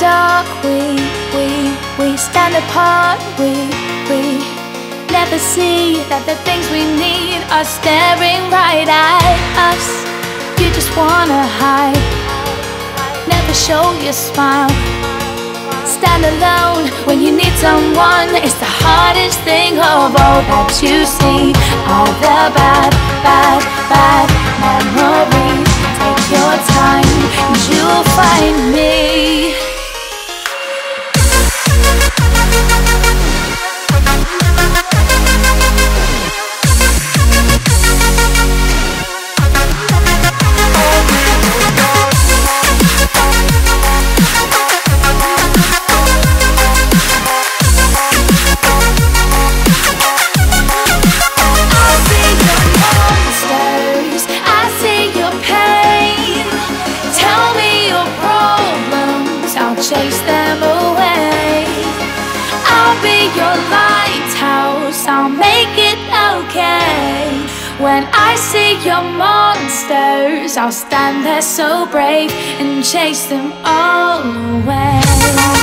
Dark, we stand apart, we never see that the things we need are staring right at us. You just wanna hide, never show your smile. Stand alone when you need someone. It's the hardest thing of all that you see. All the bad, bad, bad memories. Take your time and you'll find me. Chase them away. I'll be your lighthouse, I'll make it okay. When I see your monsters, I'll stand there so brave and chase them all away.